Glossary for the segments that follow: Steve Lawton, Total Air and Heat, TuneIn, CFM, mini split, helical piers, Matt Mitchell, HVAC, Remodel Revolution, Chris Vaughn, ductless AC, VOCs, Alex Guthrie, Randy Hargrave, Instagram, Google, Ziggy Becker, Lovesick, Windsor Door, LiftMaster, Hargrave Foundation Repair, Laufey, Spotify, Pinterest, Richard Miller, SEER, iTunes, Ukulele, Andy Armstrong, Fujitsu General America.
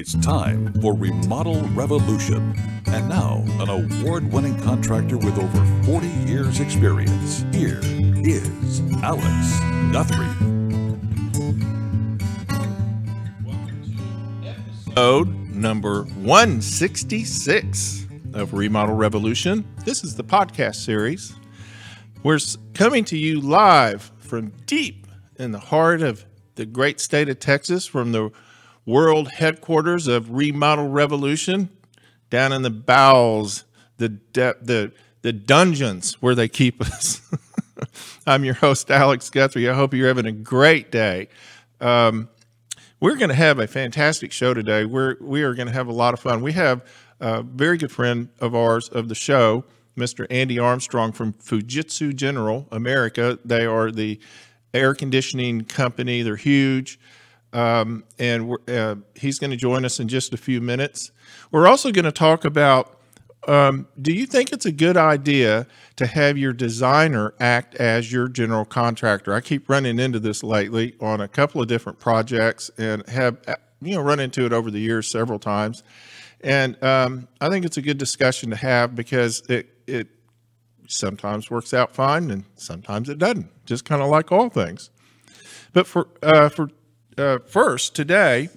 It's time for Remodel Revolution. And now, an award-winning contractor with over 40 years experience. Here is Alex Guthrie. Welcome to episode number 166 of Remodel Revolution. This is the podcast series. We're coming to you live from deep in the heart of the great state of Texas, from the world headquarters of Remodel Revolution, down in the bowels, the dungeons where they keep us. I'm your host, Alex Guthrie. I hope you're having a great day. We're going to have a fantastic show today. We are going to have a lot of fun. We have a very good friend of ours of the show, Mr. Andy Armstrong from Fujitsu General America. They are the air conditioning company. They're huge. And he's going to join us in just a few minutes. We're also going to talk about, do you think it's a good idea to have your designer act as your general contractor? I keep running into this lately on a couple of different projects and have, run into it over the years several times. And I think it's a good discussion to have because it sometimes works out fine and sometimes it doesn't, just kind of like all things. But first, today,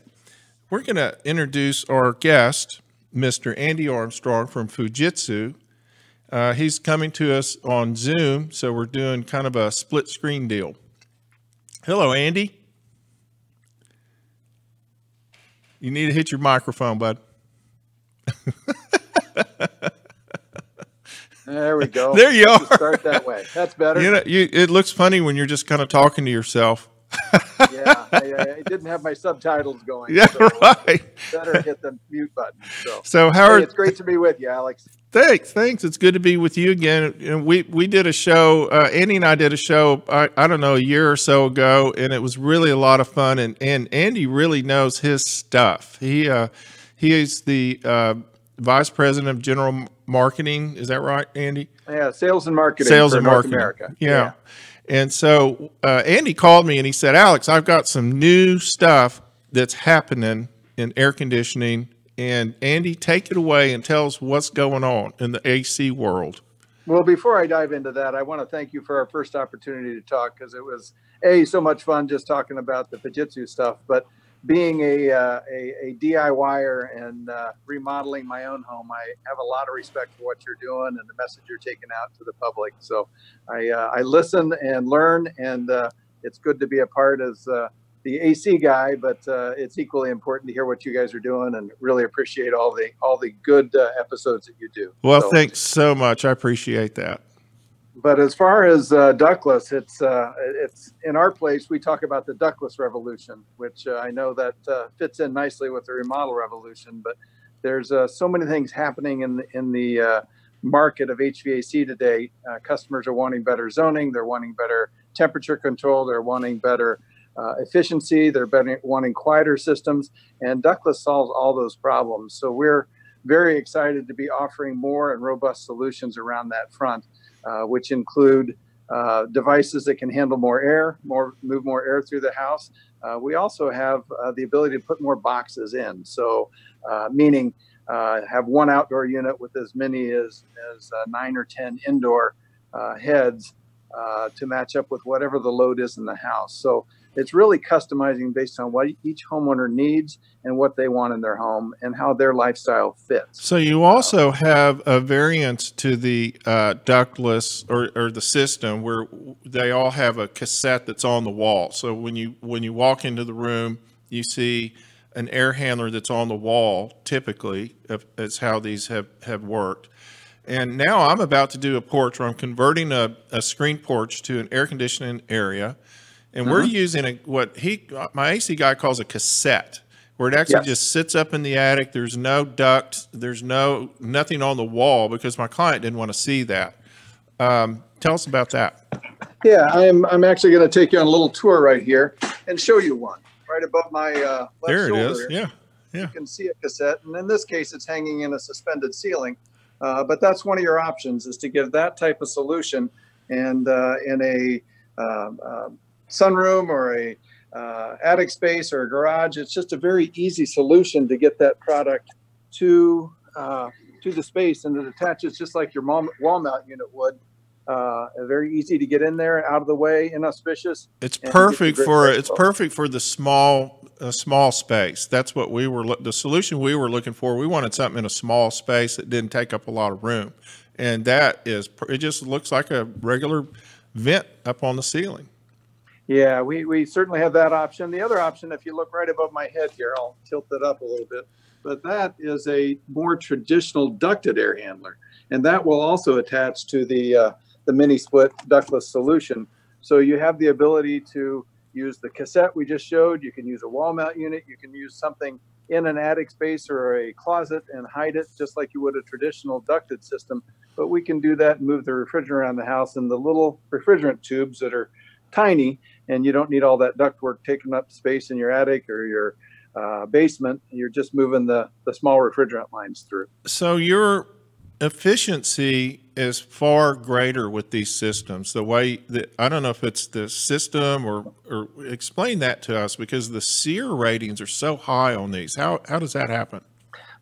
we're going to introduce our guest, Mr. Andy Armstrong from Fujitsu. He's coming to us on Zoom, so we're doing kind of a split screen deal. Hello, Andy. You need to hit your microphone, bud. There we go. There you are. Start that way. That's better. It looks funny when you're just kind of talking to yourself. Yeah, I didn't have my subtitles going. Yeah, so right. Better hit the mute button. So Howard, hey, it's great to be with you, Alex. Thanks. It's good to be with you again. And we did a show. Andy and I did a show. I don't know, a year or so ago, and it was really a lot of fun. And Andy really knows his stuff. He is the vice president of general marketing. Is that right, Andy? Yeah, sales and marketing. Sales and marketing. North America. Yeah. And so Andy called me and he said, Alex, I've got some new stuff that's happening in air conditioning. And Andy, take it away and tell us what's going on in the AC world. Well, before I dive into that, I want to thank you for our first opportunity to talk, because it was, A, so much fun just talking about the Fujitsu stuff, but being a DIYer and remodeling my own home, I have a lot of respect for what you're doing and the message you're taking out to the public. So I listen and learn, and it's good to be a part as the AC guy, but it's equally important to hear what you guys are doing, and really appreciate all the good episodes that you do. Well, thanks so much. I appreciate that. But as far as ductless, it's in our place, we talk about the ductless revolution, which I know that fits in nicely with the remodel revolution. But there's so many things happening in the market of HVAC today. Customers are wanting better zoning. They're wanting better temperature control. They're wanting better efficiency. They're wanting quieter systems. And ductless solves all those problems. So we're very excited to be offering more and robust solutions around that front. Which include devices that can handle more air, move more air through the house. We also have the ability to put more boxes in. So meaning have one outdoor unit with as many as 9 or 10 indoor heads to match up with whatever the load is in the house. So it's really customizing based on what each homeowner needs and what they want in their home and how their lifestyle fits. So you also have a variance to the ductless or the system where they all have a cassette that's on the wall. So when you walk into the room, you see an air handler that's on the wall, typically, is how these have worked. And now I'm about to do a porch where I'm converting a screen porch to an air conditioning area. And we're using my AC guy calls a cassette, where it actually just sits up in the attic. There's no duct. There's nothing on the wall, because my client didn't want to see that. Tell us about that. Yeah, I'm actually going to take you on a little tour right here and show you one right above my left shoulder. There it is. Yeah, yeah. You can see a cassette, and in this case, it's hanging in a suspended ceiling. But that's one of your options, is to give that type of solution, and in a sunroom or a attic space or a garage. It's just a very easy solution to get that product to the space, and it attaches just like your wall mount unit would. Very easy to get in there, out of the way, inauspicious. It's perfect for the small space. That's what we were the solution we were looking for. We wanted something in a small space that didn't take up a lot of room, and that is it. Just looks like a regular vent up on the ceiling. Yeah, we certainly have that option. The other option, if you look right above my head here, I'll tilt it up a little bit, but that is a more traditional ducted air handler, and that will also attach to the mini split ductless solution. So you have the ability to use the cassette we just showed. You can use a wall mount unit. You can use something in an attic space or a closet and hide it just like you would a traditional ducted system. But we can do that and move the refrigerant around the house in the little refrigerant tubes that are tiny, and you don't need all that ductwork taking up space in your attic or your basement. You're just moving the small refrigerant lines through. So you're efficiency is far greater with these systems. The way that, I don't know if it's the system or explain that to us, because the SEER ratings are so high on these. How does that happen?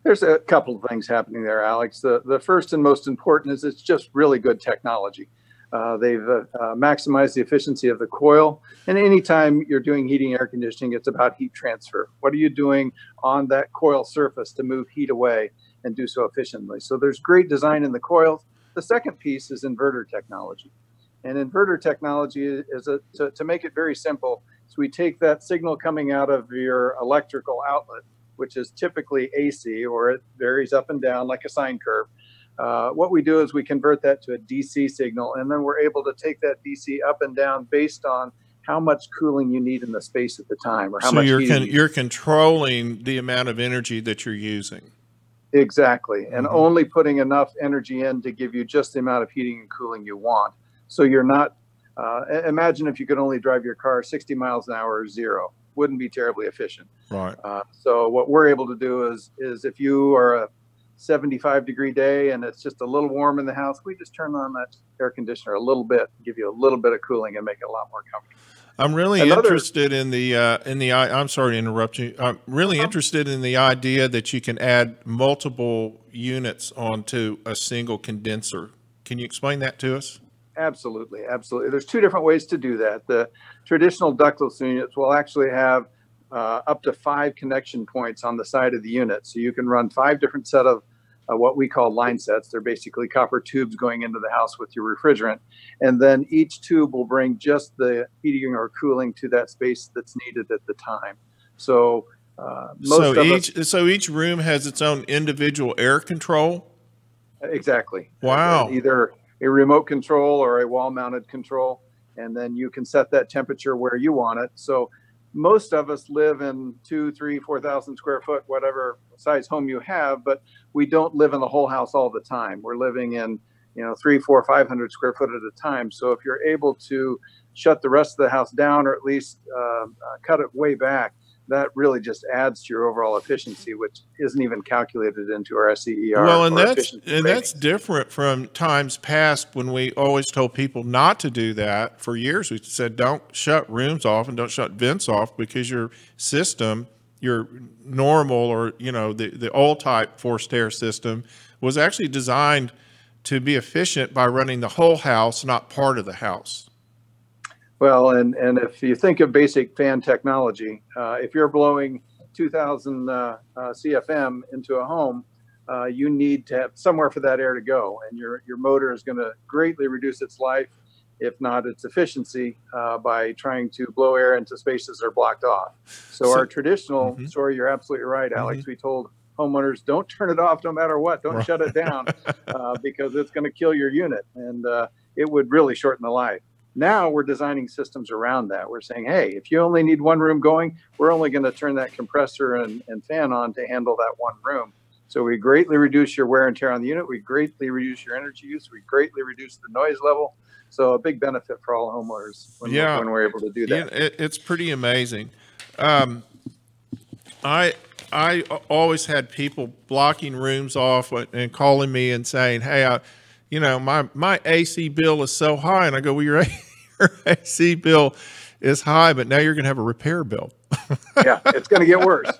There's a couple of things happening there, Alex. The first and most important is it's just really good technology. They've maximized the efficiency of the coil. And anytime you're doing heating and air conditioning, it's about heat transfer. What are you doing on that coil surface to move heat away and do so efficiently? So there's great design in the coils. The second piece is inverter technology. And inverter technology is, to make it very simple, so we take that signal coming out of your electrical outlet, which is typically AC, or it varies up and down like a sine curve. What we do is we convert that to a DC signal, and then we're able to take that DC up and down based on how much cooling you need in the space at the time, or how much heat. So you're controlling the amount of energy that you're using. Exactly, and only putting enough energy in to give you just the amount of heating and cooling you want. So you're not, imagine if you could only drive your car 60 miles an hour or zero, wouldn't be terribly efficient. Right. So what we're able to do is if you are a 75-degree day and it's just a little warm in the house, we just turn on that air conditioner a little bit, give you a little bit of cooling and make it a lot more comfortable. I'm really interested in the I'm sorry to interrupt you. I'm really interested in the idea that you can add multiple units onto a single condenser. Can you explain that to us? Absolutely, absolutely. There's two different ways to do that. The traditional ductless units will actually have up to 5 connection points on the side of the unit, so you can run 5 different set of what we call line sets. They're basically copper tubes going into the house with your refrigerant. And then each tube will bring just the heating or cooling to that space that's needed at the time. So, each room has its own individual air control? Exactly. Wow. Either a remote control or a wall mounted control. And then you can set that temperature where you want it. So most of us live in 2, 3, 4,000 square foot, whatever size home you have, but we don't live in the whole house all the time. We're living in, 300, 400, 500 square foot at a time. So if you're able to shut the rest of the house down, or at least cut it way back, that really just adds to your overall efficiency, which isn't even calculated into our SEER. Well, and that's different from times past when we always told people not to do that. For years, we said don't shut rooms off and don't shut vents off, because your system, your normal or, the old type forced air system was actually designed to be efficient by running the whole house, not part of the house. Well, and if you think of basic fan technology, if you're blowing 2,000 CFM into a home, you need to have somewhere for that air to go, and your motor is going to greatly reduce its life, if not its efficiency, by trying to blow air into spaces that are blocked off. So our traditional story, you're absolutely right, Alex. We told homeowners, don't turn it off no matter what. Don't shut it down because it's going to kill your unit, and it would really shorten the life. Now we're designing systems around that. We're saying, hey, if you only need one room going, we're only going to turn that compressor and fan on to handle that one room. So we greatly reduce your wear and tear on the unit. We greatly reduce your energy use. We greatly reduce the noise level. So a big benefit for all homeowners when we're able to do that. Yeah, it's pretty amazing. I always had people blocking rooms off and calling me and saying, hey, my AC bill is so high. And I go, well, your AC bill is high, but now you're going to have a repair bill. Yeah, it's going to get worse.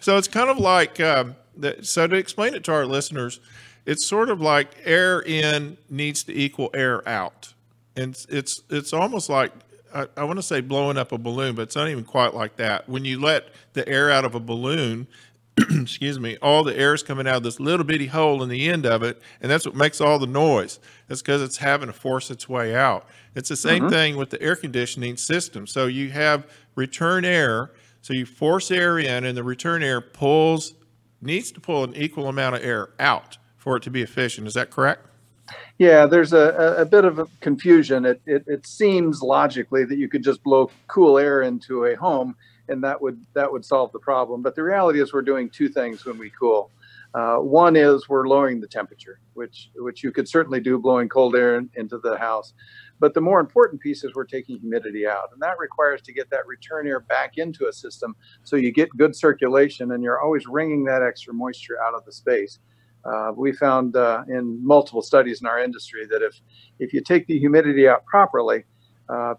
So it's kind of like, so to explain it to our listeners, it's sort of like air in needs to equal air out. And it's almost like, I want to say blowing up a balloon, but it's not even quite like that. When you let the air out of a balloon, excuse me, all the air is coming out of this little bitty hole in the end of it, and that's what makes all the noise. That's because it's having to force its way out. It's the same thing with the air conditioning system. So you have return air, so you force air in, and the return air needs to pull an equal amount of air out for it to be efficient. Is that correct? Yeah, there's a bit of a confusion. It seems logically that you could just blow cool air into a home, and that would solve the problem. But the reality is we're doing two things when we cool. One is we're lowering the temperature, which you could certainly do blowing cold air into the house. But the more important piece is we're taking humidity out. And that requires to get that return air back into a system so you get good circulation and you're always wringing that extra moisture out of the space. We found in multiple studies in our industry that if you take the humidity out properly,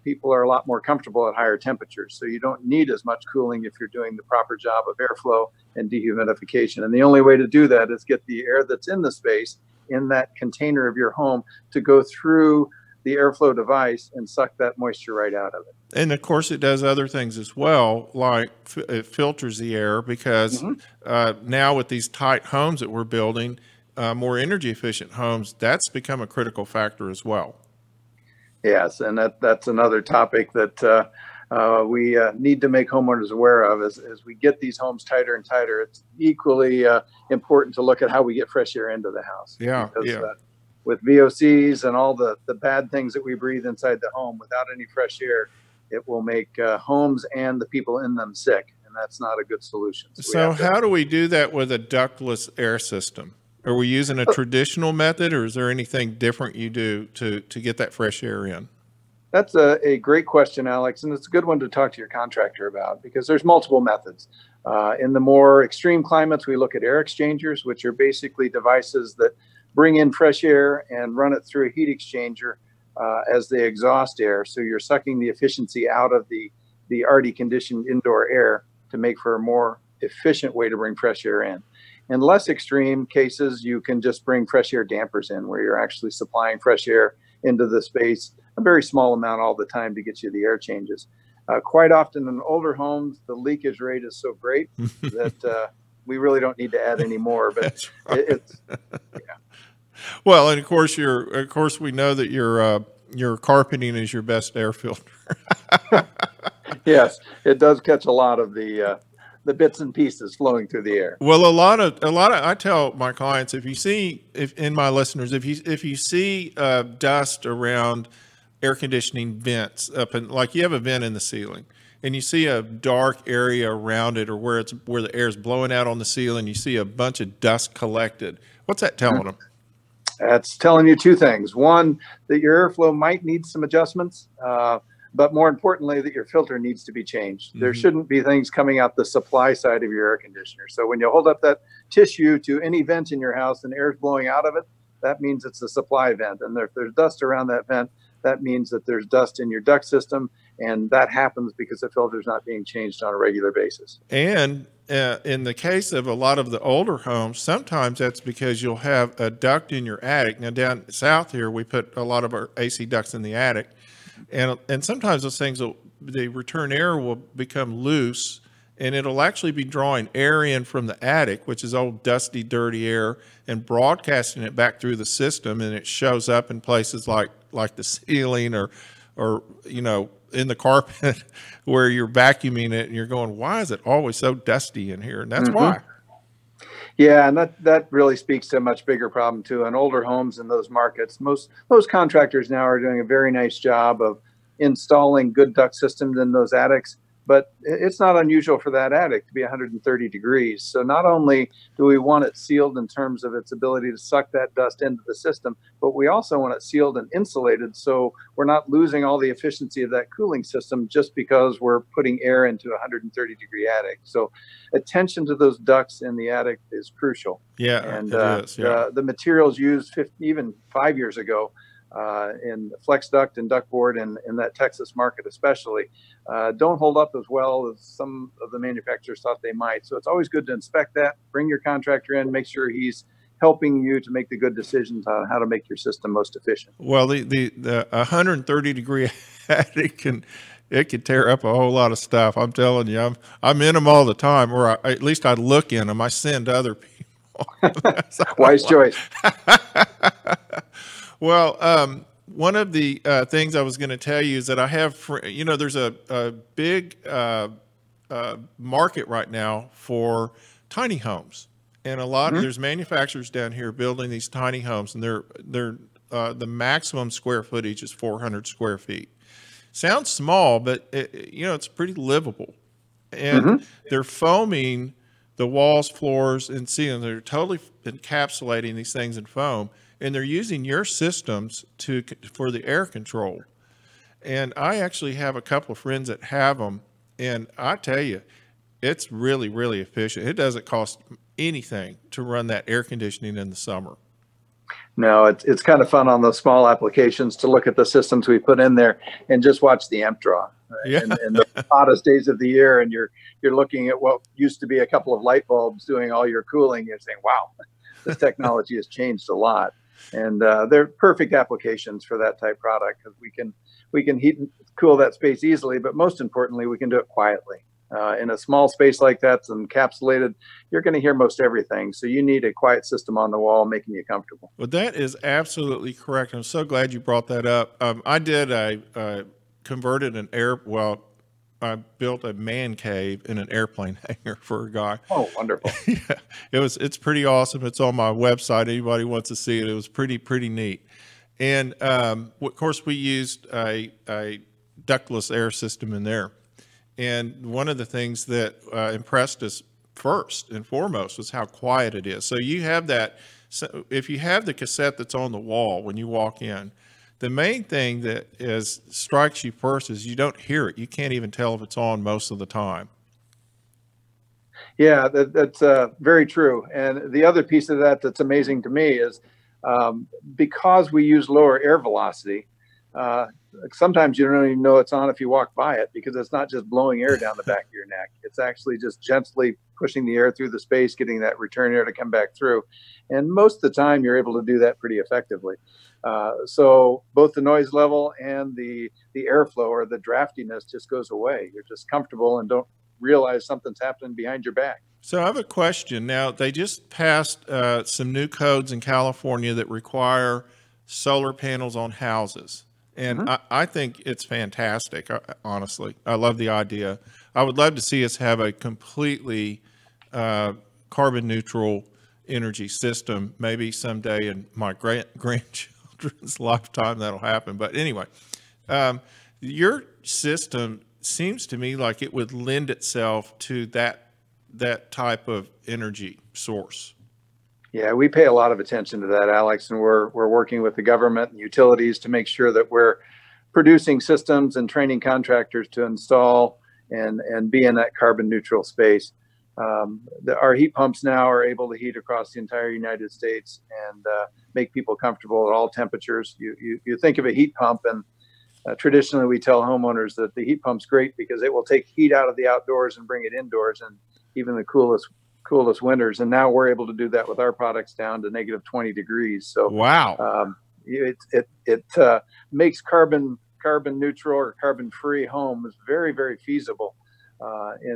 people are a lot more comfortable at higher temperatures. So you don't need as much cooling if you're doing the proper job of airflow and dehumidification. And the only way to do that is get the air that's in the space, in that container of your home, to go through the airflow device and suck that moisture right out of it. And of course it does other things as well, like it filters the air, because now with these tight homes that we're building, more energy efficient homes, that's become a critical factor as well. Yes, and that's another topic that we need to make homeowners aware of. As we get these homes tighter and tighter, it's equally important to look at how we get fresh air into the house. Yeah, because, with VOCs and all the bad things that we breathe inside the home, without any fresh air, it will make homes and the people in them sick, and that's not a good solution. So how do we do that with a ductless air system? Are we using a traditional method, or is there anything different you do to get that fresh air in? That's a great question, Alex, and it's a good one to talk to your contractor about, because there's multiple methods. In the more extreme climates, we look at air exchangers, which are basically devices that bring in fresh air and run it through a heat exchanger as they exhaust air. So you're sucking the efficiency out of the already conditioned indoor air to make for a more efficient way to bring fresh air in. In less extreme cases, you can just bring fresh air dampers in, where you're actually supplying fresh air into the space, a very small amount all the time, to get you the air changes. Quite often in older homes, the leakage rate is so great that we really don't need to add any more. But right. Well, and of course, we know that your carpeting is your best air filter. Yes, it does catch a lot of the bits and pieces flowing through the air. Well, a lot of I tell my clients, if you see dust around air conditioning vents up in, like you have a vent in the ceiling, and you see a dark area around it, or where the air is blowing out on the ceiling, you see a bunch of dust collected. What's that telling them? That's telling you two things. One, that your airflow might need some adjustments. But more importantly, that your filter needs to be changed. There shouldn't be things coming out the supply side of your air conditioner. So when you hold up that tissue to any vent in your house and air is blowing out of it, that means it's a supply vent. And if there's dust around that vent, that means that there's dust in your duct system. And that happens because the filter's not being changed on a regular basis. And in the case of a lot of the older homes, sometimes that's because you'll have a duct in your attic. Now, down south here, we put a lot of our AC ducts in the attic. And sometimes those things, the return air will become loose, and it'll actually be drawing air in from the attic, which is old dusty, dirty air, and broadcasting it back through the system. And it shows up in places like the ceiling or in the carpet where you're vacuuming it and you're going, why is it always so dusty in here? And that's why. Yeah, and that really speaks to a much bigger problem too. In older homes in those markets, most contractors now are doing a very nice job of installing good duct systems in those attics, but it's not unusual for that attic to be 130 degrees. So not only do we want it sealed in terms of its ability to suck that dust into the system, but we also want it sealed and insulated so we're not losing all the efficiency of that cooling system just because we're putting air into a 130 degree attic. So attention to those ducts in the attic is crucial. Yeah, and it is, the materials used even 5 years ago in flex duct and ductboard, and in that Texas market especially, don't hold up as well as some of the manufacturers thought they might. So it's always good to inspect that, bring your contractor in, make sure he's helping you to make the good decisions on how to make your system most efficient. Well, the 130-degree attic it can tear up a whole lot of stuff. I'm telling you, I'm in them all the time, or at least I look in them. I send to other people. Wise choice. Well, one of the things I was going to tell you is that I have, there's a big market right now for tiny homes. And a lot of, there's manufacturers down here building these tiny homes, and they're the maximum square footage is 400 square feet. Sounds small, but it's pretty livable. And they're foaming the walls, floors, and ceilings. They're totally encapsulating these things in foam, and they're using your systems for the air control. And I actually have a couple of friends that have them, and I tell you, it's really, really efficient. It doesn't cost anything to run that air conditioning in the summer. No, it's kind of fun on those small applications to look at the systems we put in there and just watch the amp draw. Right? Yeah. And the hottest days of the year, and you're looking at what used to be a couple of light bulbs doing all your cooling. You're saying, wow, this technology has changed a lot. And they're perfect applications for that type product, because we can heat and cool that space easily, but most importantly, we can do it quietly. In a small space like that's encapsulated, you're going to hear most everything. So you need a quiet system on the wall, making you comfortable. Well, that is absolutely correct. I'm so glad you brought that up. I converted an air, well, I built a man cave in an airplane hangar for a guy. Oh, wonderful. Yeah, it's pretty awesome. It's on my website. Anybody wants to see it. It was pretty neat. And of course we used a ductless air system in there. And one of the things that impressed us first and foremost was how quiet it is. So you have that. So if you have the cassette that's on the wall when you walk in, the main thing that strikes you first is you don't hear it. You can't even tell if it's on most of the time. Yeah, that's very true. And the other piece of that that's amazing to me is because we use lower air velocity, sometimes you don't even know it's on if you walk by it, because it's not just blowing air down the back of your neck. It's actually just gently pushing the air through the space, getting that return air to come back through. And most of the time you're able to do that pretty effectively. So both the noise level and the airflow, or the draftiness, just goes away. You're just comfortable and don't realize something's happening behind your back. So I have a question. Now, they just passed some new codes in California that require solar panels on houses. And I think it's fantastic, honestly. I love the idea. I would love to see us have a completely carbon neutral energy system, maybe someday in my grandchildren's lifetime that'll happen. But anyway, your system seems to me like it would lend itself to that type of energy source. Yeah, we pay a lot of attention to that, Alex, and we're working with the government and utilities to make sure that we're producing systems and training contractors to install and be in that carbon neutral space. Our heat pumps now are able to heat across the entire United States and make people comfortable at all temperatures. You think of a heat pump, and traditionally we tell homeowners that the heat pump's great because it will take heat out of the outdoors and bring it indoors, and even the coolest winters. And now we're able to do that with our products down to -20 degrees. So wow. It makes carbon neutral or carbon free homes very, very feasible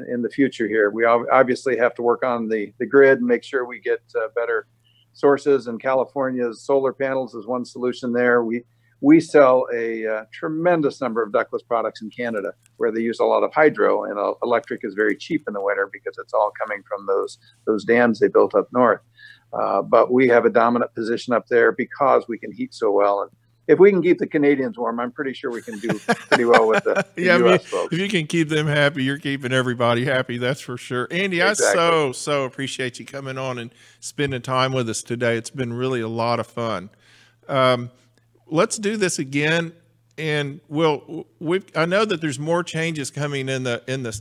in the future here. We obviously have to work on the grid and make sure we get better sources, and California's solar panels is one solution there. We sell a tremendous number of ductless products in Canada, where they use a lot of hydro, and electric is very cheap in the winter because it's all coming from those dams they built up north. But we have a dominant position up there because we can heat so well. And if we can keep the Canadians warm, I'm pretty sure we can do pretty well with the yeah, U.S. folks. If you can keep them happy, you're keeping everybody happy, that's for sure. Andy, exactly. I so appreciate you coming on and spending time with us today. It's been really a lot of fun. Let's do this again, and I know that there's more changes coming in the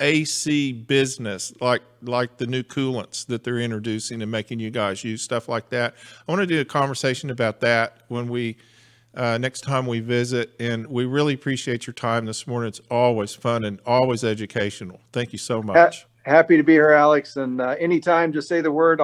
AC business, like the new coolants that they're introducing and making you guys use, stuff like that. I want to do a conversation about that when we next time we visit, and we really appreciate your time this morning. It's always fun and always educational. Thank you so much. Happy to be here, Alex, and anytime, just say the word.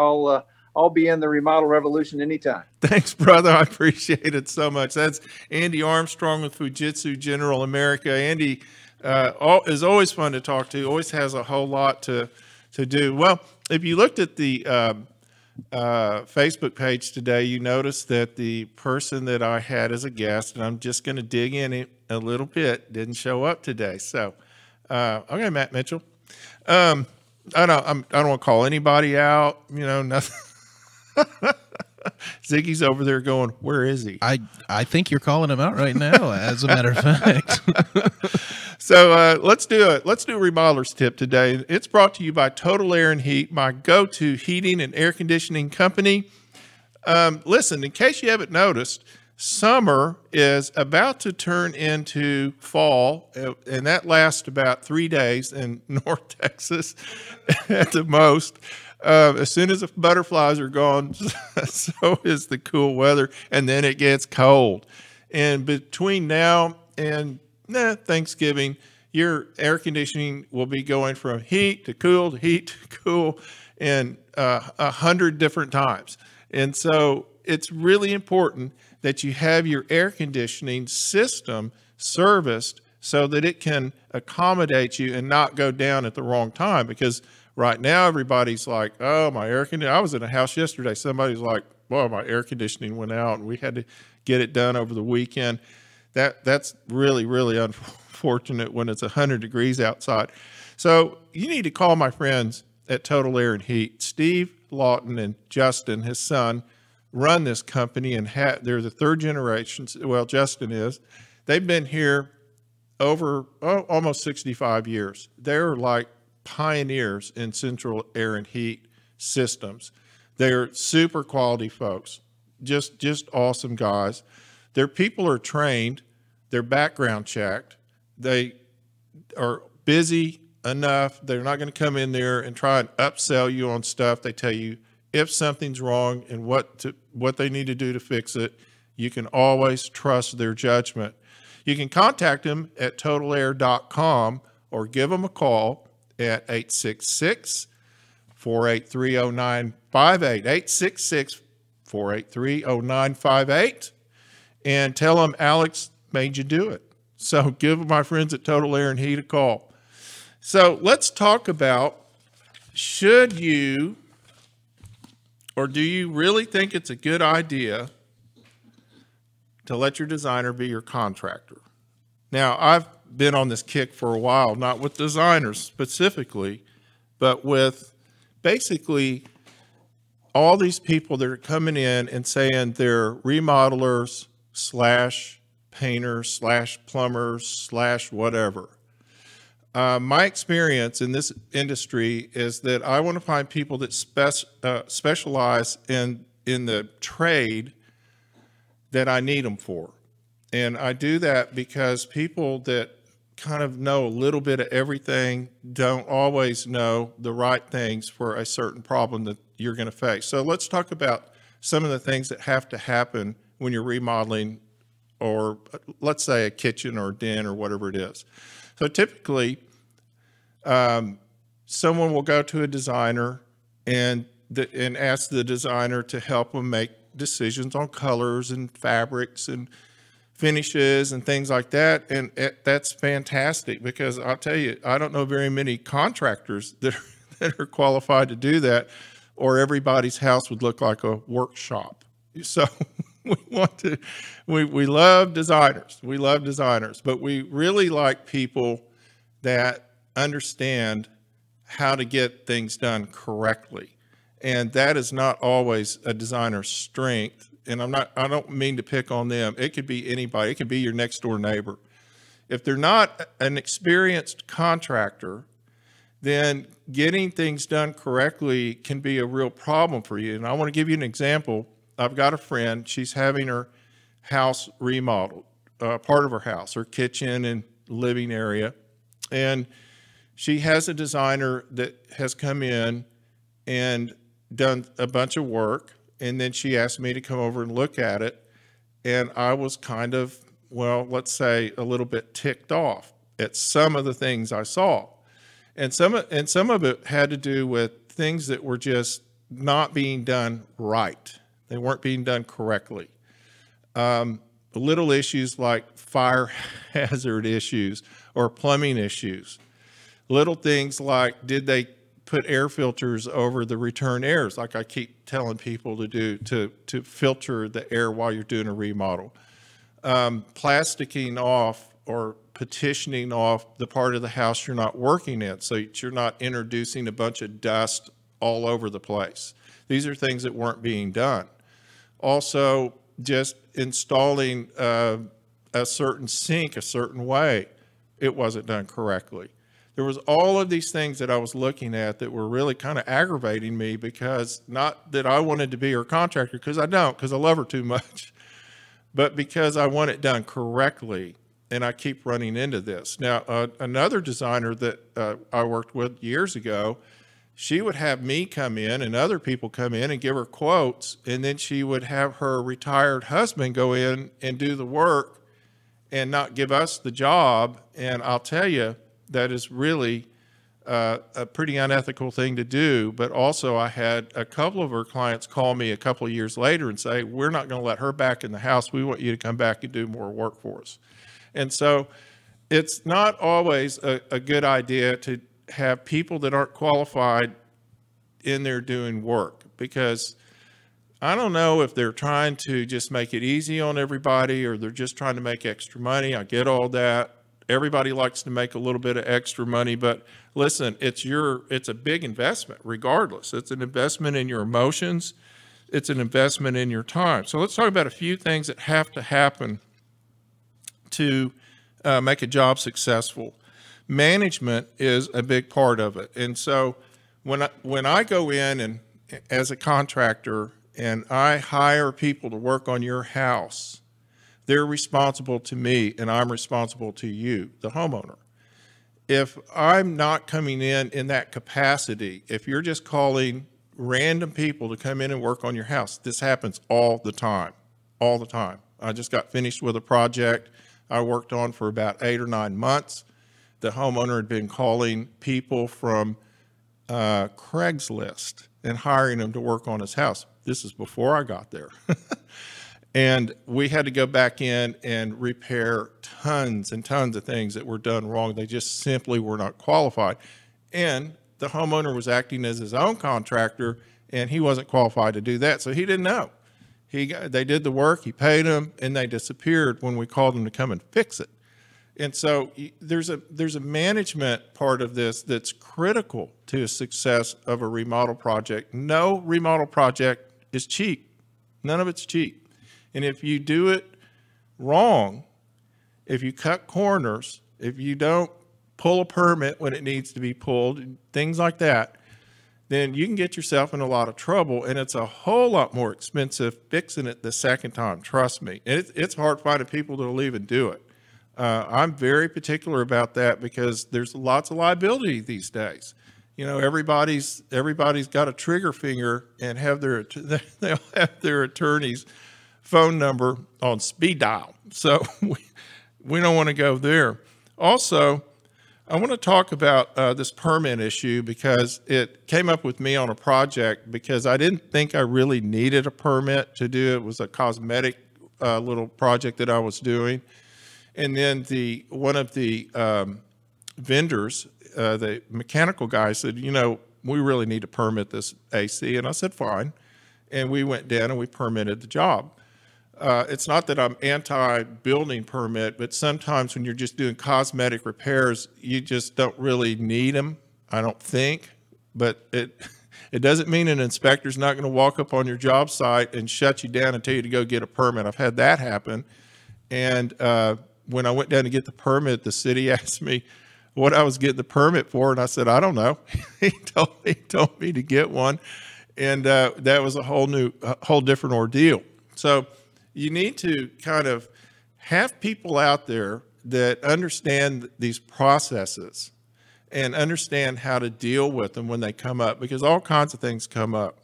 I'll be in the Remodel Revolution anytime. Thanks, brother. I appreciate it so much. That's Andy Armstrong with Fujitsu General America. Andy is always fun to talk to. Always has a whole lot to do. Well, if you looked at the Facebook page today, you noticed that the person that I had as a guest, and I'm just going to dig in it a little bit, didn't show up today. So, okay, Matt Mitchell. I don't want to call anybody out. You know, nothing. Ziggy's over there going, where is he? I think you're calling him out right now, as a matter of fact. So let's do a remodeler's tip today. It's brought to you by Total Air and Heat, my go-to heating and air conditioning company. Listen, in case you haven't noticed, summer is about to turn into fall, and that lasts about 3 days in North Texas at the most. As soon as the butterflies are gone, so is the cool weather, and then it gets cold. And between now and Thanksgiving, your air conditioning will be going from heat to cool to heat to cool, and 100 different times. And so it's really important that you have your air conditioning system serviced so that it can accommodate you and not go down at the wrong time, because right now, everybody's like, oh, my air conditioning. I was in a house yesterday. Somebody's like, well, my air conditioning went out, and we had to get it done over the weekend. That's really, really unfortunate when it's 100 degrees outside. So you need to call my friends at Total Air and Heat. Steve Lawton and Justin, his son, run this company, and they're the third generation. Well, Justin is. They've been here over almost 65 years. They're like pioneers in central air and heat systems. They're super quality folks, just awesome guys. Their people are trained, they're background checked, they are busy enough. They're not going to come in there and try and upsell you on stuff. They tell you if something's wrong and what they need to do to fix it. You can always trust their judgment. You can contact them at totalair.com or give them a call at 866-483-0958, 866-483-0958, and tell them Alex made you do it. So give my friends at Total Air and Heat a call. So let's talk about, should you, or do you really think it's a good idea to let your designer be your contractor? Now, I've been on this kick for a while, not with designers specifically, but with basically all these people that are coming in and saying they're remodelers / painters / plumbers / whatever. My experience in this industry is that I want to find people that specialize in the trade that I need them for. And I do that because people that kind of know a little bit of everything don't always know the right things for a certain problem that you're going to face. So let's talk about some of the things that have to happen when you're remodeling, or let's say a kitchen or a den or whatever it is. So typically, someone will go to a designer and ask the designer to help them make decisions on colors and fabrics and finishes and things like that. And that's fantastic, because I'll tell you, I don't know very many contractors that are qualified to do that, or everybody's house would look like a workshop. So we love designers. We love designers, but we really like people that understand how to get things done correctly. And that is not always a designer's strength. And I don't mean to pick on them. It could be anybody. It could be your next door neighbor. If they're not an experienced contractor, then getting things done correctly can be a real problem for you. And I want to give you an example. I've got a friend, she's having her house remodeled, part of her house, her kitchen and living area. And She has a designer that has come in and done a bunch of work, and then she asked me to come over and look at it, and I was kind of, well, let's say a little bit ticked off at some of the things I saw. And some of it had to do with things that were just not being done right. They weren't being done correctly. Little issues like fire hazard issues or plumbing issues. Little things like, did they put air filters over the return airs, like I keep telling people to do to filter the air while you're doing a remodel. Plasticking off or petitioning off the part of the house you're not working in, so you're not introducing a bunch of dust all over the place. These are things that weren't being done. Also, just installing a certain sink a certain way, it wasn't done correctly. There was all of these things that I was looking at that were really kind of aggravating me, because not that I wanted to be her contractor, because I don't, because I love her too much, but because I want it done correctly, and I keep running into this. Now, another designer that I worked with years ago, she would have me come in and other people come in and give her quotes, and then she would have her retired husband go in and do the work and not give us the job. And I'll tell you, that is really a pretty unethical thing to do. But also, I had a couple of her clients call me a couple of years later and say, we're not going to let her back in the house. We want you to come back and do more work for us. And so it's not always a good idea to have people that aren't qualified in there doing work, because I don't know if they're trying to just make it easy on everybody or they're just trying to make extra money. I get all that. Everybody likes to make a little bit of extra money, but listen, it's a big investment regardless. It's an investment in your emotions. It's an investment in your time. So let's talk about a few things that have to happen to make a job successful. Management is a big part of it. And so when I go in and as a contractor and I hire people to work on your house, they're responsible to me and I'm responsible to you, the homeowner. If I'm not coming in that capacity, if you're just calling random people to come in and work on your house, this happens all the time, all the time. I just got finished with a project I worked on for about 8 or 9 months. The homeowner had been calling people from Craigslist and hiring them to work on his house. This is before I got there. And we had to go back in and repair tons and tons of things that were done wrong. They just simply were not qualified. And the homeowner was acting as his own contractor, and he wasn't qualified to do that, so he didn't know. They did the work, he paid them, and they disappeared when we called them to come and fix it. And so there's a management part of this that's critical to the success of a remodel project. No remodel project is cheap. None of it's cheap. And if you do it wrong, if you cut corners, if you don't pull a permit when it needs to be pulled, things like that, then you can get yourself in a lot of trouble, and it's a whole lot more expensive fixing it the second time, trust me. And it's hard finding people that will even do it. I'm very particular about that because there's lots of liability these days. You know, everybody's got a trigger finger and they'll have their attorney's phone number on speed dial. So we don't want to go there. Also, I want to talk about this permit issue because it came up with me on a project because I didn't think I really needed a permit to do it. It was a cosmetic little project that I was doing. And then one of the vendors, the mechanical guy said, you know, we really need to permit this AC. And I said, fine. And we went down and we permitted the job. It's not that I'm anti-building permit, but sometimes when you're just doing cosmetic repairs, you just don't really need them, I don't think. But it doesn't mean an inspector's not going to walk up on your job site and shut you down and tell you to go get a permit. I've had that happen. And when I went down to get the permit, the city asked me what I was getting the permit for, and I said, I don't know. he told me to get one, and that was a whole different ordeal. So you need to kind of have people out there that understand these processes and understand how to deal with them when they come up, because all kinds of things come up.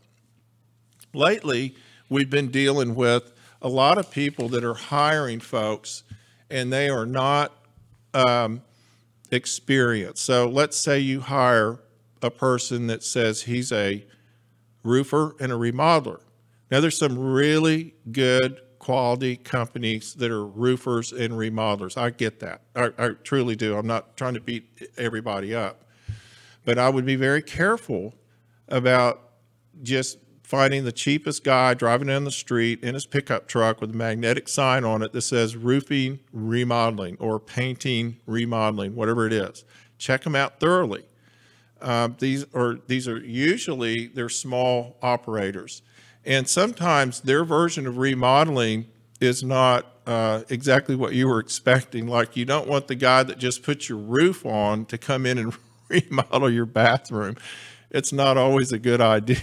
Lately, we've been dealing with a lot of people that are hiring folks and they are not experienced. So let's say you hire a person that says he's a roofer and a remodeler. Now there's some really good quality companies that are roofers and remodelers. I get that. I truly do. I'm not trying to beat everybody up, but I would be very careful about just finding the cheapest guy driving down the street in his pickup truck with a magnetic sign on it that says roofing remodeling or painting remodeling, whatever it is. Check them out thoroughly. These are usually, they're small operators. And sometimes their version of remodeling is not exactly what you were expecting. Like, you don't want the guy that just put your roof on to come in and remodel your bathroom. It's not always a good idea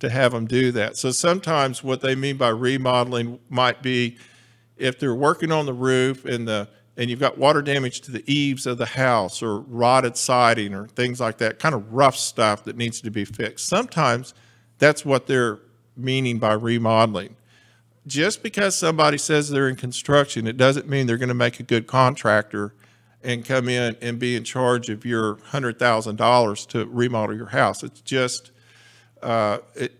to have them do that. So sometimes what they mean by remodeling might be if they're working on the roof and you've got water damage to the eaves of the house or rotted siding or things like that, kind of rough stuff that needs to be fixed. Sometimes that's what they're meaning by remodeling. Just because somebody says they're in construction, it doesn't mean they're going to make a good contractor and come in and be in charge of your $100,000 to remodel your house. It's just, it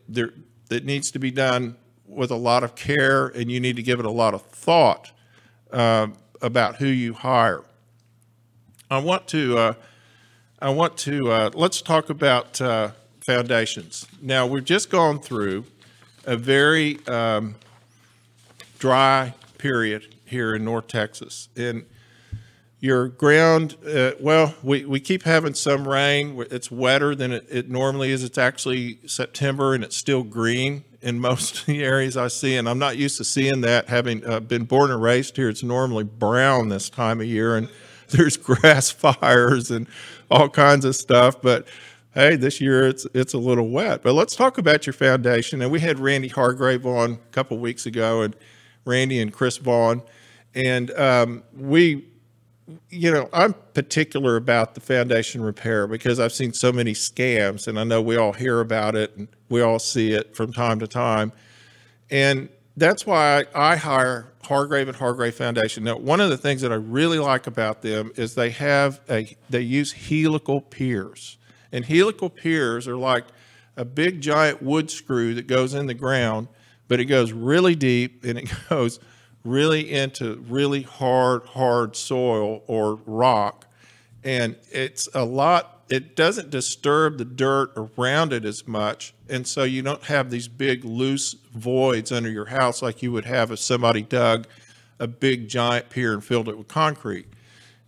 needs to be done with a lot of care, and you need to give it a lot of thought about who you hire. Let's talk about foundations. Now, we've just gone through a very dry period here in North Texas. And your ground, we keep having some rain. It's wetter than it normally is. It's actually September and it's still green in most of the areas I see. And I'm not used to seeing that, having been born and raised here. It's normally brown this time of year, and there's grass fires and all kinds of stuff. But hey, this year it's a little wet. But let's talk about your foundation. And we had Randy Hargrave on a couple of weeks ago, and Randy and Chris Vaughn. And you know, I'm particular about the foundation repair because I've seen so many scams, and I know we all hear about it and we all see it from time to time. And that's why I hire Hargrave and Hargrave Foundation. Now, one of the things that I really like about them is they use helical piers. And helical piers are like a big giant wood screw that goes in the ground, but it goes really deep and it goes really into really hard soil or rock. And it's a lot, it doesn't disturb the dirt around it as much. And so you don't have these big loose voids under your house like you would have if somebody dug a big giant pier and filled it with concrete.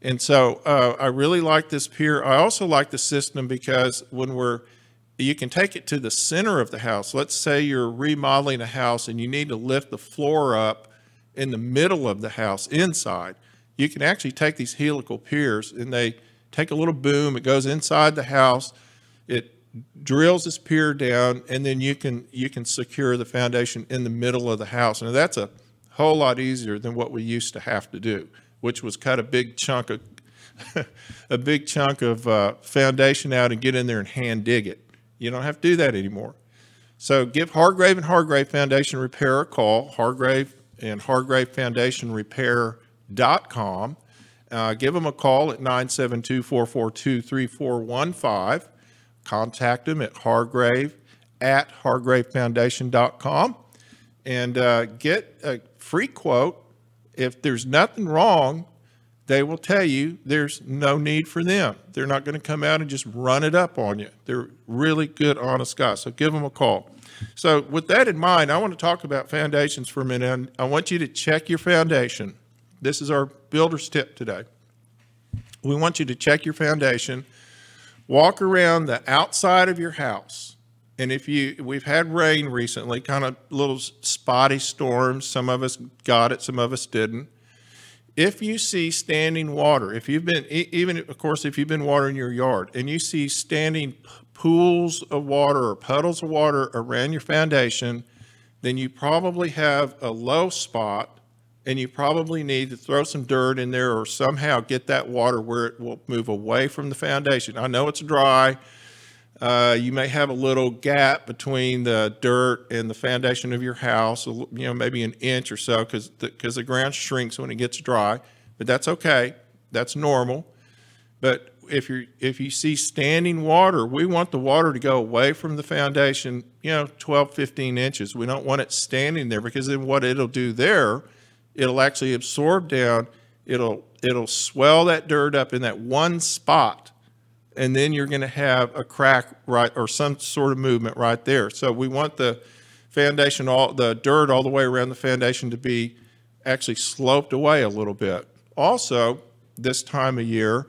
And so I really like this pier. I also like the system because you can take it to the center of the house. Let's say you're remodeling a house and you need to lift the floor up in the middle of the house inside. You can actually take these helical piers and they take a little boom, it goes inside the house, it drills this pier down, and then you can secure the foundation in the middle of the house. Now that's a whole lot easier than what we used to have to do, which was cut a big chunk of foundation out and get in there and hand dig it. You don't have to do that anymore. So give Hargrave and Hargrave Foundation Repair a call, Hargrave and HargraveFoundationRepair.com. Give them a call at 972-442-3415. Contact them at hargrave@hargravefoundation.com and get a free quote. If there's nothing wrong, they will tell you there's no need for them. They're not going to come out and just run it up on you. They're really good, honest guys, so give them a call. So with that in mind, I want to talk about foundations for a minute, and I want you to check your foundation. This is our builder's tip today. We want you to check your foundation. Walk around the outside of your house. And we've had rain recently, kind of little spotty storms. Some of us got it, some of us didn't. If you see standing water, of course, if you've been watering your yard and you see standing pools of water or puddles of water around your foundation, then you probably have a low spot and you probably need to throw some dirt in there or somehow get that water where it will move away from the foundation. I know it's dry. You may have a little gap between the dirt and the foundation of your house, you know, maybe an inch or so, because the ground shrinks when it gets dry, but that's okay. That's normal. But if you see standing water, we want the water to go away from the foundation, you know, 12, 15 inches. We don't want it standing there, because then what it'll do there, it'll actually absorb down. It'll swell that dirt up in that one spot. And then you're going to have a crack, right, or some sort of movement right there. So we want the foundation, all the dirt all the way around the foundation, to be actually sloped away a little bit. Also, this time of year,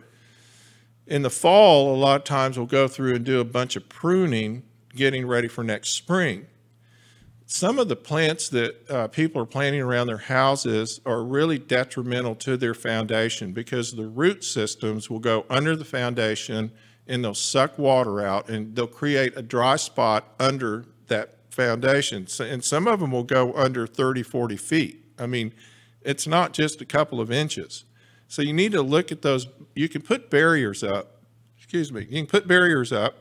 in the fall, a lot of times we'll go through and do a bunch of pruning, getting ready for next spring. Some of the plants that people are planting around their houses are really detrimental to their foundation, because the root systems will go under the foundation and they'll suck water out, and they'll create a dry spot under that foundation. So, and some of them will go under 30, 40 feet. I mean, it's not just a couple of inches. So you need to look at those. You can put barriers up. Excuse me. You can put barriers up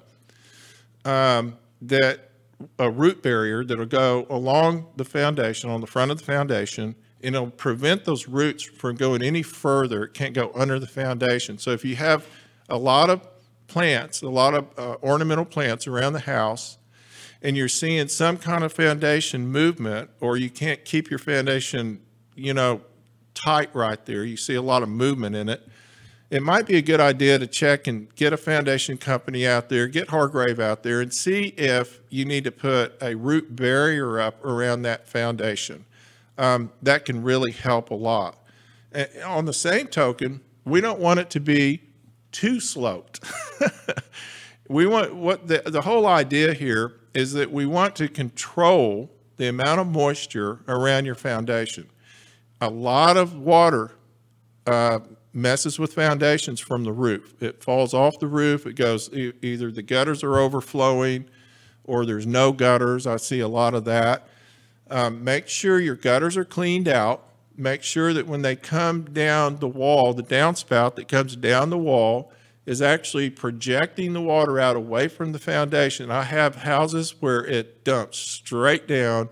that a root barrier that'll go along the foundation, on the front of the foundation, and it'll prevent those roots from going any further. It can't go under the foundation. So if you have a lot of plants, a lot of ornamental plants around the house, and you're seeing some kind of foundation movement, or you can't keep your foundation, you know, tight right there, you see a lot of movement in it, it might be a good idea to check and get a foundation company out there, get Hargrave out there, and see if you need to put a root barrier up around that foundation. That can really help a lot. And on the same token, we don't want it to be too sloped. We want, what the whole idea here is that we want to control the amount of moisture around your foundation. A lot of water messes with foundations from the roof. It falls off the roof. It goes, either the gutters are overflowing or there's no gutters. I see a lot of that. Make sure your gutters are cleaned out. Make sure that when they come down the wall, the downspout that comes down the wall is actually projecting the water out away from the foundation. I have houses where it dumps straight down,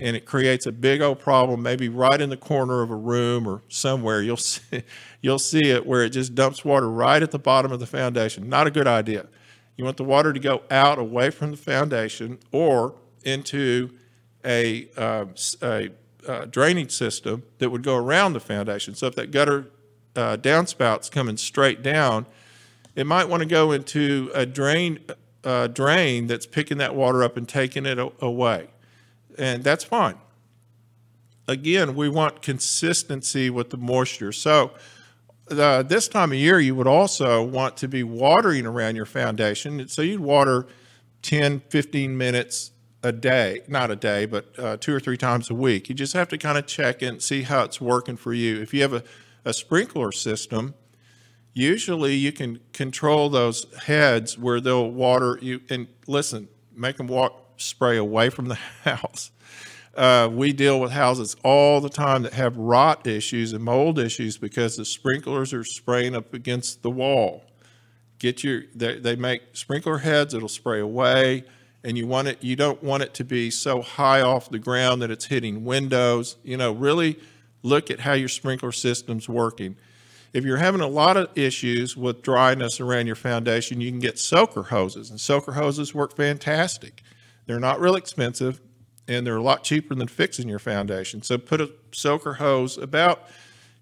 and it creates a big old problem, maybe right in the corner of a room or somewhere. You'll see it where it just dumps water right at the bottom of the foundation. Not a good idea. You want the water to go out away from the foundation or into a drainage system that would go around the foundation. So if that gutter downspout's coming straight down, it might want to go into a drain that's picking that water up and taking it away. And that's fine. Again, we want consistency with the moisture. So this time of year, you would also want to be watering around your foundation. So you'd water 10, 15 minutes a day, not a day, but 2 or 3 times a week. You just have to kind of check in and see how it's working for you. If you have a sprinkler system, usually you can control those heads where they'll water you. And listen, make them walk, spray away from the house. We deal with houses all the time that have rot issues and mold issues because the sprinklers are spraying up against the wall. They make sprinkler heads, it'll spray away, and you don't want it to be so high off the ground that it's hitting windows. You know, really look at how your sprinkler system's working. If you're having a lot of issues with dryness around your foundation, you can get soaker hoses, and soaker hoses work fantastic. They're not real expensive, and they're a lot cheaper than fixing your foundation. So put a soaker hose about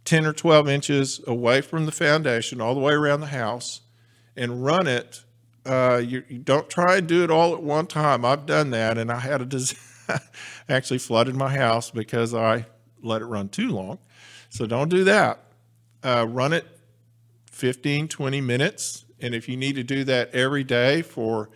10 or 12 inches away from the foundation, all the way around the house, and run it. You don't try and do it all at one time. I've done that, and I had a disaster. Actually flooded my house because I let it run too long. So don't do that. Run it 15, 20 minutes, and if you need to do that every day for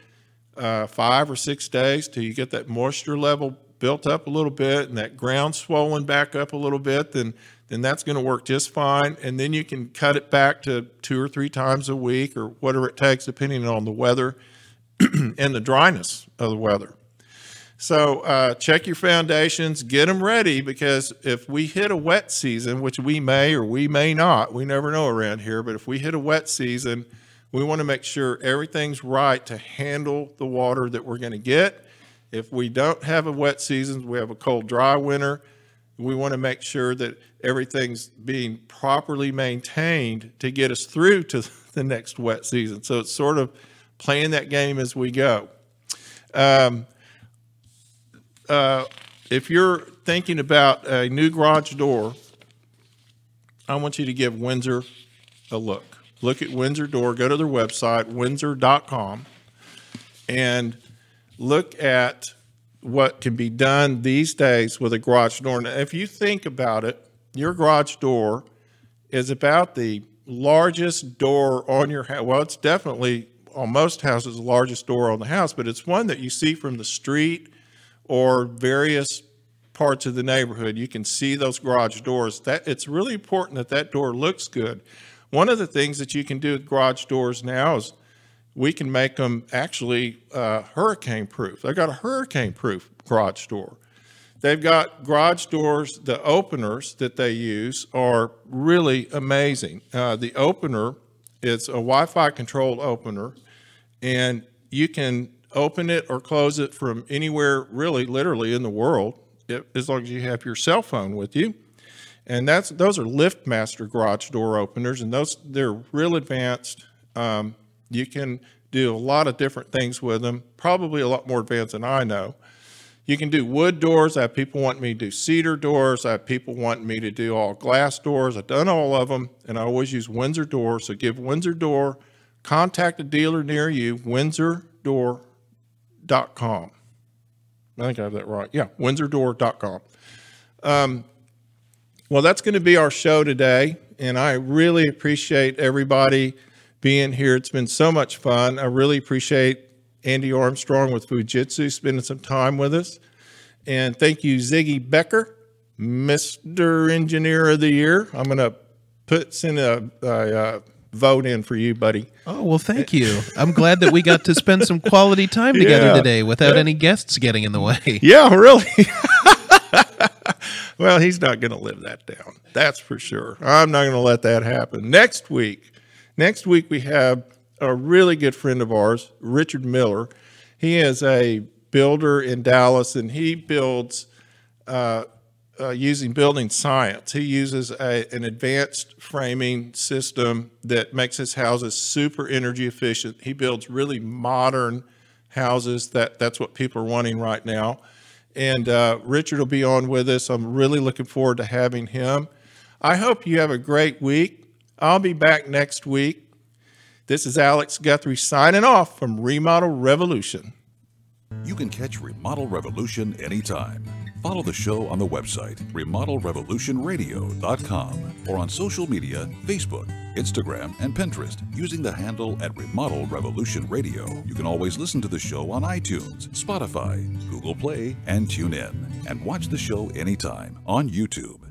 5 or 6 days till you get that moisture level built up a little bit and that ground swollen back up a little bit, then that's going to work just fine. And then you can cut it back to 2 or 3 times a week or whatever it takes, depending on the weather and the dryness of the weather. So check your foundations, get them ready, because if we hit a wet season, which we may or we may not, we never know around here, but if we hit a wet season, we want to make sure everything's right to handle the water that we're going to get. If we don't have a wet season, we have a cold, dry winter, we want to make sure that everything's being properly maintained to get us through to the next wet season. So it's sort of playing that game as we go. If you're thinking about a new garage door, I want you to give Windsor a look. Look at Windsor Door, go to their website, windsor.com, and look at what can be done these days with a garage door. Now, if you think about it, your garage door is about the largest door on your house. Well, it's definitely on most houses the largest door on the house, but it's one that you see from the street or various parts of the neighborhood. You can see those garage doors. That it's really important that that door looks good. One of the things that you can do with garage doors now is we can make them actually hurricane proof. They've got a hurricane proof garage door. They've got garage doors, the openers that they use are really amazing. The opener is a Wi-Fi controlled opener, and you can open it or close it from anywhere, really literally in the world, as long as you have your cell phone with you. And those are LiftMaster garage door openers, and they're real advanced. You can do a lot of different things with them, probably a lot more advanced than I know. You can do wood doors. I have people want me to do cedar doors. I have people want me to do all glass doors. I've done all of them, and I always use Windsor Door. So give Windsor Door, contact a dealer near you, windsordoor.com. I think I have that right. Yeah, windsordoor.com. Well, that's going to be our show today, and I really appreciate everybody being here. It's been so much fun. I really appreciate Andy Armstrong with Fujitsu spending some time with us. And thank you, Ziggy Becker, Mr. Engineer of the Year. I'm going to send a vote in for you, buddy. Oh, well, thank you. I'm glad that we got to spend some quality time together today without any guests getting in the way. Yeah, really. Well, he's not going to live that down. That's for sure. I'm not going to let that happen. Next week we have a really good friend of ours, Richard Miller. He is a builder in Dallas, and he builds using building science. He uses an advanced framing system that makes his houses super energy efficient. He builds really modern houses. That's what people are wanting right now. And Richard will be on with us. I'm really looking forward to having him. I hope you have a great week. I'll be back next week. This is Alex Guthrie signing off from Remodel Revolution. You can catch Remodel Revolution anytime. Follow the show on the website, remodelrevolutionradio.com, or on social media, Facebook, Instagram, and Pinterest, using the handle @RemodelRevolutionRadio. You can always listen to the show on iTunes, Spotify, Google Play, and TuneIn, and watch the show anytime on YouTube.